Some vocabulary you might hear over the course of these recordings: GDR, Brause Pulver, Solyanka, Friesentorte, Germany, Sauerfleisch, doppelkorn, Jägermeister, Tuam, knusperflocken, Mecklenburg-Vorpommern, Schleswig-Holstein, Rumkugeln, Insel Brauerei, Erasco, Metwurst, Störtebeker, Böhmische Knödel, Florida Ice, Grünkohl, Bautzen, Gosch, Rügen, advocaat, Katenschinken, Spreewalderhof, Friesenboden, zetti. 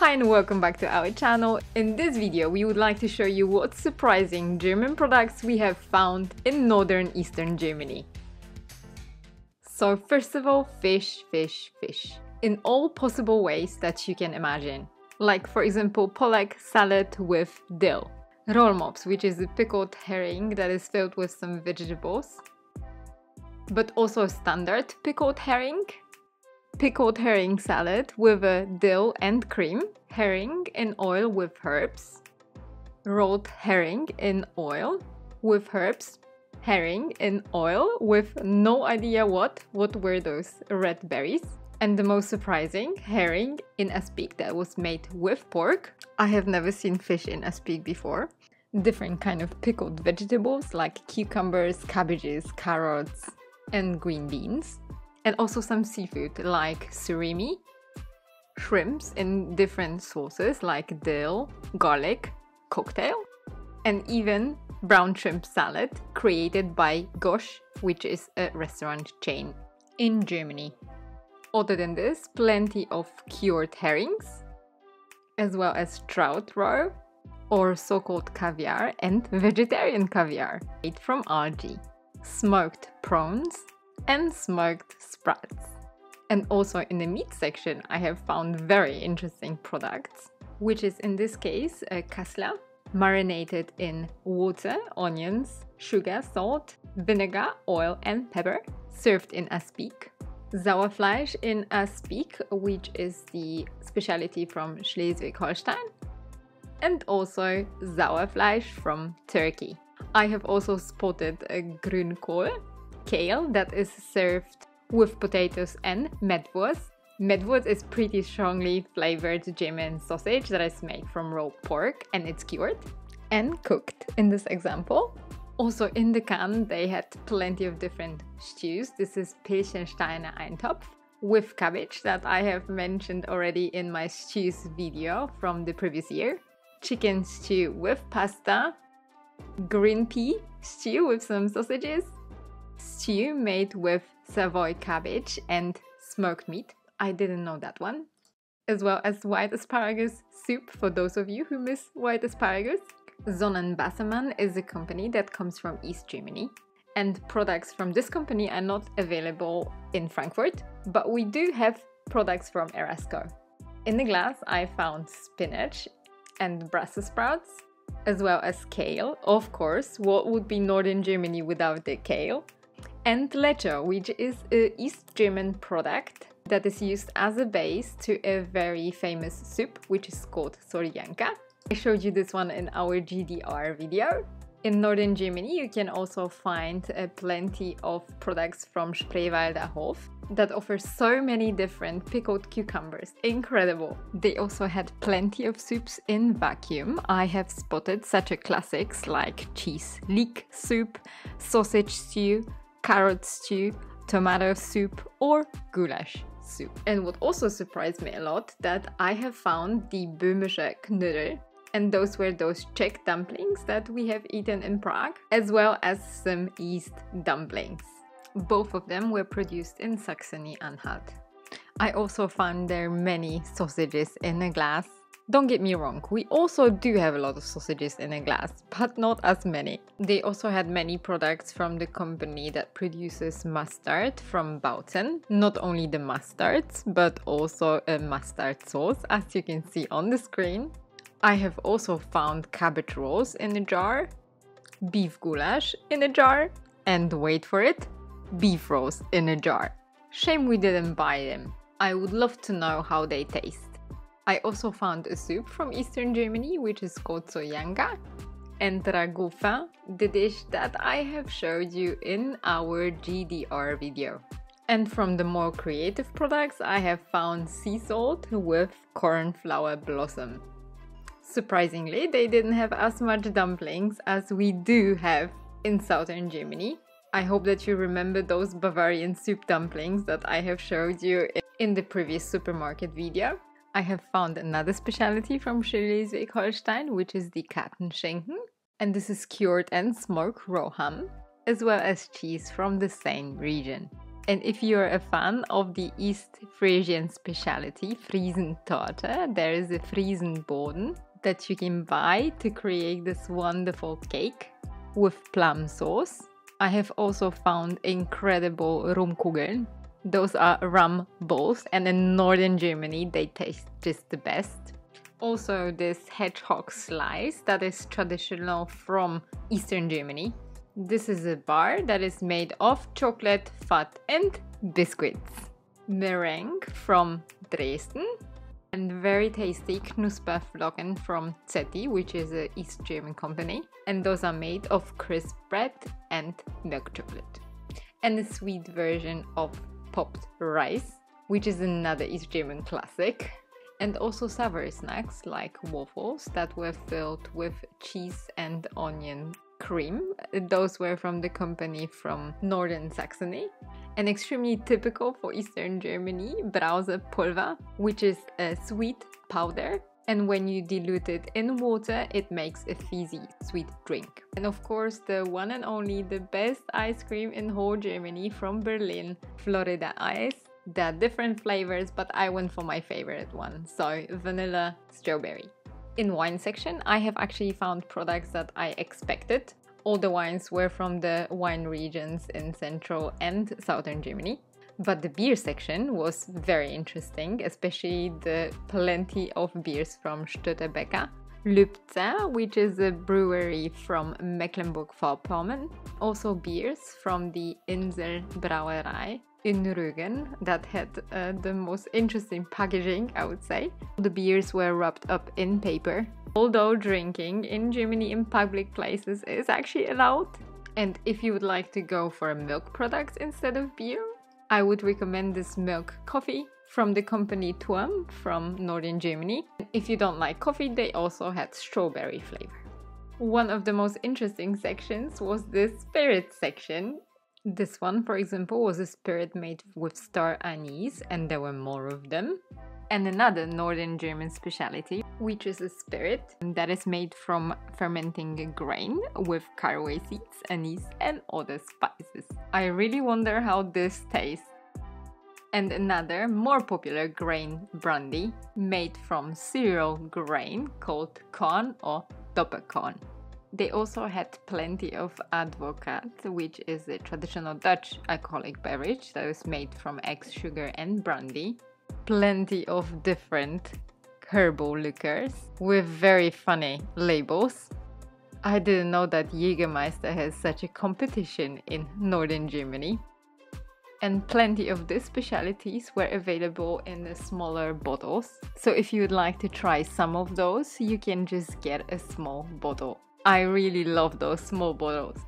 Hi and welcome back to our channel. In this video we would like to show you what surprising German products we have found in northern eastern Germany. So first of all, fish, fish, fish. In all possible ways that you can imagine. Like for example, Pollock salad with dill. Rollmops, which is a pickled herring that is filled with some vegetables. But also standard pickled herring. Pickled herring salad with a dill and cream, herring in oil with herbs, rolled herring in oil with herbs, herring in oil with no idea what were those red berries, and the most surprising, herring in aspic that was made with pork. I have never seen fish in aspic before. Different kind of pickled vegetables like cucumbers, cabbages, carrots, and green beans. And also some seafood like surimi, shrimps in different sauces like dill, garlic, cocktail, and even brown shrimp salad created by Gosch, which is a restaurant chain in Germany. Other than this, plenty of cured herrings, as well as trout roe or so-called caviar and vegetarian caviar made from algae, smoked prawns, and smoked sprats. And also in the meat section I have found very interesting products, which is in this case a kasla marinated in water, onions, sugar, salt, vinegar, oil and pepper, served in aspic. Sauerfleisch in aspic, which is the specialty from Schleswig-Holstein, and also Sauerfleisch from Turkey. I have also spotted a grünkohl, kale, that is served with potatoes and Metwurst. Metwurst is pretty strongly flavored German sausage that is made from raw pork, and it's cured and cooked in this example. Also in the can they had plenty of different stews. This is Pilchensteiner Eintopf with cabbage that I have mentioned already in my stews video from the previous year. Chicken stew with pasta. Green pea stew with some sausages. Stew made with Savoy cabbage and smoked meat. I didn't know that one. As well as white asparagus soup for those of you who miss white asparagus. Zonenbassemann is a company that comes from East Germany, and products from this company are not available in Frankfurt, but we do have products from Erasco. In the glass I found spinach and Brussels sprouts, as well as kale. Of course, what would be northern Germany without the kale? And lecho, which is an East German product that is used as a base to a very famous soup, which is called Solyanka. I showed you this one in our GDR video. In northern Germany you can also find plenty of products from Spreewalderhof that offer so many different pickled cucumbers. Incredible! They also had plenty of soups in vacuum. I have spotted such a classics like cheese leek soup, sausage stew, carrot stew, tomato soup or goulash soup. And what also surprised me a lot, that I have found the Böhmische Knödel, and those were those Czech dumplings that we have eaten in Prague, as well as some East dumplings. Both of them were produced in Saxony-Anhalt. I also found there many sausages in a glass. Don't get me wrong, we also do have a lot of sausages in a glass, but not as many. They also had many products from the company that produces mustard from Bautzen. Not only the mustards, but also a mustard sauce, as you can see on the screen. I have also found cabbage rolls in a jar, beef goulash in a jar, and wait for it, beef rolls in a jar. Shame we didn't buy them. I would love to know how they taste. I also found a soup from Eastern Germany, which is called Solyanka, and ragufa, the dish that I have showed you in our GDR video. And from the more creative products, I have found sea salt with cornflower blossom. Surprisingly, they didn't have as much dumplings as we do have in Southern Germany. I hope that you remember those Bavarian soup dumplings that I have showed you in the previous supermarket video. I have found another specialty from Schleswig-Holstein, which is the Katenschinken, and this is cured and smoked raw ham, as well as cheese from the same region. And if you're a fan of the East Frisian speciality, Friesentorte, there is a Friesenboden that you can buy to create this wonderful cake with plum sauce. I have also found incredible Rumkugeln. Those are rum balls, and in northern Germany they taste just the best. Also this hedgehog slice that is traditional from eastern Germany. This is a bar that is made of chocolate, fat and biscuits. Meringue from Dresden and very tasty knusperflocken from Zetti, which is an East German company. And those are made of crisp bread and milk chocolate. And a sweet version of popped rice, which is another East German classic. And also savory snacks like waffles that were filled with cheese and onion cream. Those were from the company from northern Saxony, and extremely typical for eastern Germany, Brause Pulver, which is a sweet powder, and when you dilute it in water it makes a fizzy sweet drink. And of course the one and only, the best ice cream in whole Germany from Berlin, Florida Ice. There are different flavors, but I went for my favorite one, so vanilla strawberry. In wine section, I have actually found products that I expected. All the wines were from the wine regions in central and southern Germany. But the beer section was very interesting, especially the plenty of beers from Störtebeker, Lübze, which is a brewery from Mecklenburg-Vorpommern. Also beers from the Insel Brauerei in Rügen that had the most interesting packaging, I would say. The beers were wrapped up in paper. Although drinking in Germany in public places is actually allowed. And if you would like to go for milk products instead of beer, I would recommend this milk coffee from the company Tuam from northern Germany. If you don't like coffee, they also had strawberry flavor. One of the most interesting sections was the spirit section. This one, for example, was a spirit made with star anise, and there were more of them. And another northern German speciality, which is a spirit that is made from fermenting grain with caraway seeds, anise and other spices. I really wonder how this tastes. And another, more popular grain brandy made from cereal grain called korn or doppelkorn. They also had plenty of advocaat, which is a traditional Dutch alcoholic beverage that is made from eggs, sugar and brandy. Plenty of different herbal liqueurs with very funny labels. I didn't know that Jägermeister has such a competition in northern Germany. And plenty of these specialties were available in the smaller bottles. So if you would like to try some of those, you can just get a small bottle. I really love those small bottles.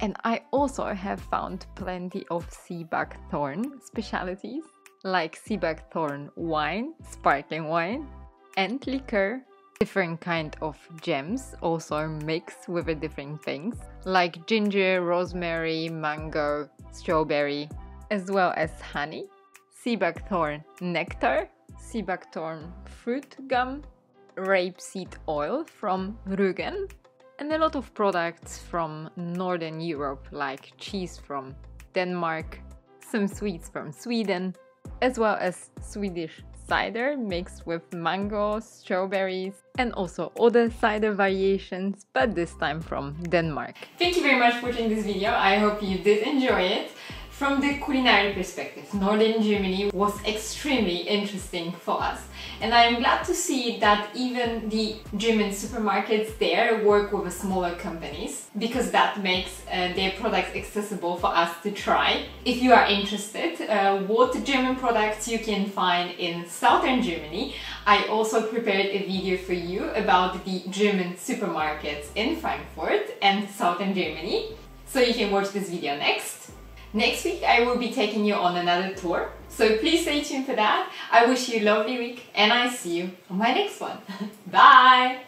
And I also have found plenty of seabuckthorn specialties, like seabuckthorn wine, sparkling wine and liqueur. Different kind of gems also mixed with different things, like ginger, rosemary, mango, strawberry, as well as honey, seabuckthorn nectar, seabuckthorn fruit gum, rapeseed oil from Rügen, and a lot of products from northern Europe, like cheese from Denmark, some sweets from Sweden, as well as Swedish cider mixed with mango, strawberries and also other cider variations, but this time from Denmark. Thank you very much for watching this video. I hope you did enjoy it. From the culinary perspective, northern Germany was extremely interesting for us, and I am glad to see that even the German supermarkets there work with smaller companies, because that makes their products accessible for us to try. If you are interested what German products you can find in southern Germany, I also prepared a video for you about the German supermarkets in Frankfurt and southern Germany, so you can watch this video next. Next week I will be taking you on another tour, so please stay tuned for that. I wish you a lovely week and I see you on my next one. Bye!